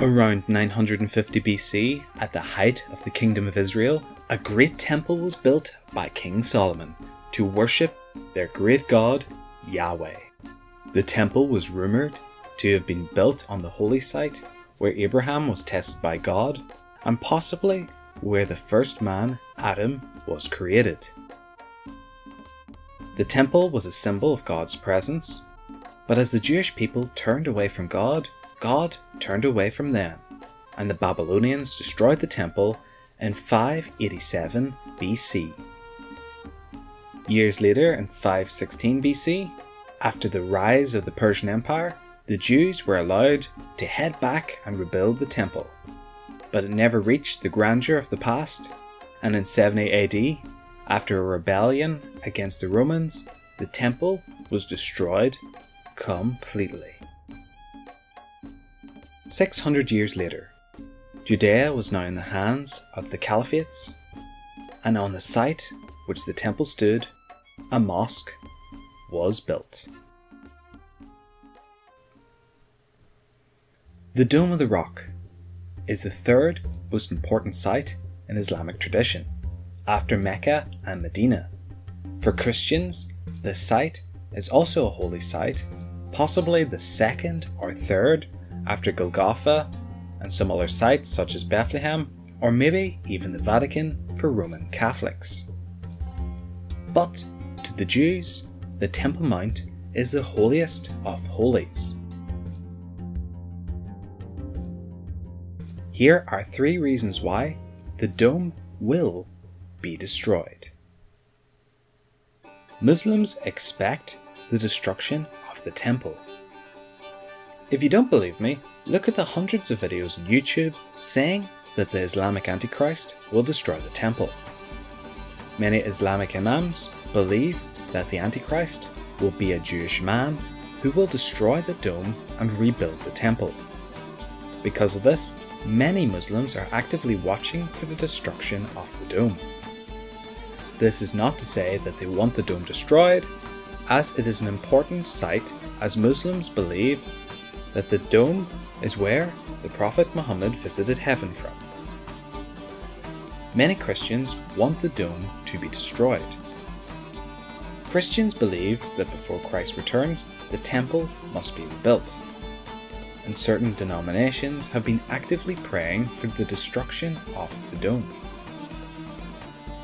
Around 950 BC, at the height of the Kingdom of Israel, a great temple was built by King Solomon to worship their great god, Yahweh. The temple was rumoured to have been built on the holy site where Abraham was tested by God, and possibly where the first man, Adam, was created. The temple was a symbol of God's presence, but as the Jewish people turned away from God, God turned away from them, and the Babylonians destroyed the temple in 587 BC. Years later, in 516 BC, after the rise of the Persian Empire, the Jews were allowed to head back and rebuild the temple, but it never reached the grandeur of the past, and in 70 AD, after a rebellion against the Romans, the temple was destroyed completely. 600 years later, Judea was now in the hands of the Caliphates, and on the site which the temple stood, a mosque was built. The Dome of the Rock is the third most important site in Islamic tradition, after Mecca and Medina. For Christians, this site is also a holy site, possibly the second or third after Golgotha and some other sites such as Bethlehem, or maybe even the Vatican for Roman Catholics. But to the Jews, the Temple Mount is the holiest of holies. Here are three reasons why the dome will be destroyed. Muslims expect the destruction of the temple. If you don't believe me, look at the hundreds of videos on YouTube saying that the Islamic Antichrist will destroy the temple. Many Islamic imams believe that the Antichrist will be a Jewish man who will destroy the dome and rebuild the temple. Because of this, many Muslims are actively watching for the destruction of the dome. This is not to say that they want the dome destroyed, as it is an important site, as Muslims believe that the dome is where the Prophet Muhammad visited heaven from. Many Christians want the dome to be destroyed. Christians believe that before Christ returns, the temple must be rebuilt, and certain denominations have been actively praying for the destruction of the dome.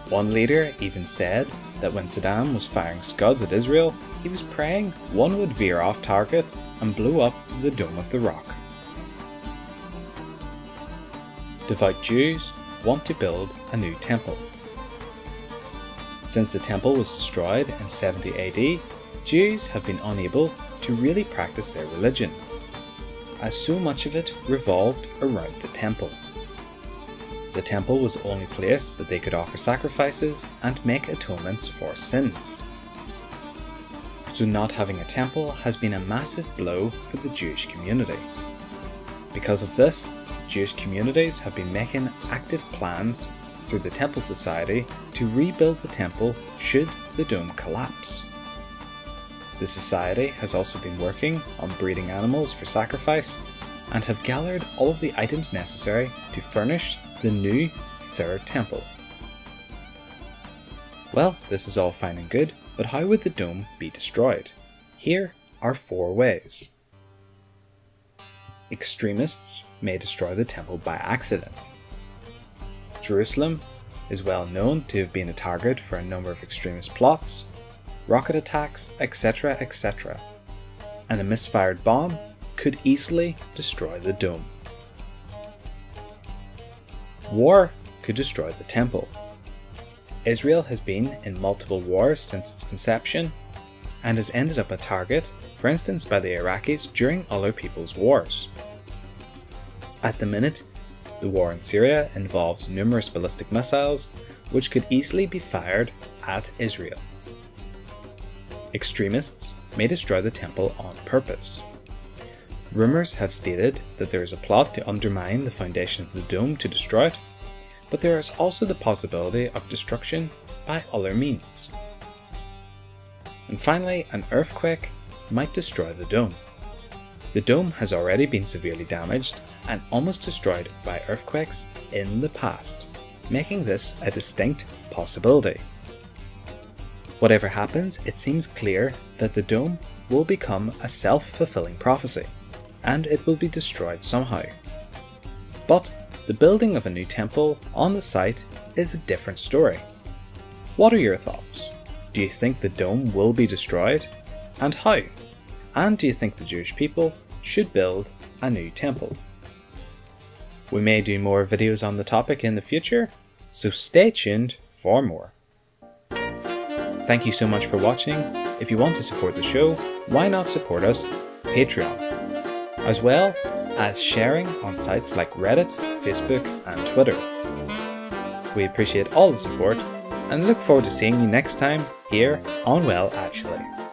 One leader even said that when Saddam was firing scuds at Israel, he was praying one would veer off target and blow up the Dome of the Rock. Devout Jews want to build a new temple. Since the temple was destroyed in 70 AD, Jews have been unable to really practice their religion, as so much of it revolved around the temple. The temple was the only place that they could offer sacrifices and make atonements for sins. So not having a temple has been a massive blow for the Jewish community. Because of this, Jewish communities have been making active plans through the Temple Society to rebuild the temple should the dome collapse. The society has also been working on breeding animals for sacrifice and have gathered all of the items necessary to furnish the new third temple. Well, this is all fine and good, but how would the dome be destroyed? Here are four ways. Extremists may destroy the temple by accident. Jerusalem is well known to have been a target for a number of extremist plots, rocket attacks, etc., etc., and a misfired bomb could easily destroy the dome. War could destroy the temple. Israel has been in multiple wars since its conception and has ended up a target, for instance by the Iraqis during other people's wars. At the minute, the war in Syria involves numerous ballistic missiles which could easily be fired at Israel. Extremists may destroy the temple on purpose. Rumours have stated that there is a plot to undermine the foundation of the dome to destroy it, but there is also the possibility of destruction by other means. And finally, an earthquake might destroy the dome. The dome has already been severely damaged and almost destroyed by earthquakes in the past, making this a distinct possibility. Whatever happens, it seems clear that the dome will become a self-fulfilling prophecy, and it will be destroyed somehow. But the building of a new temple on the site is a different story. What are your thoughts? Do you think the dome will be destroyed, and how? And do you think the Jewish people should build a new temple? We may do more videos on the topic in the future, so stay tuned for more. Thank you so much for watching. If you want to support the show, why not support us on Patreon, as well as sharing on sites like Reddit, Facebook and Twitter. We appreciate all the support and look forward to seeing you next time here on Well Actually.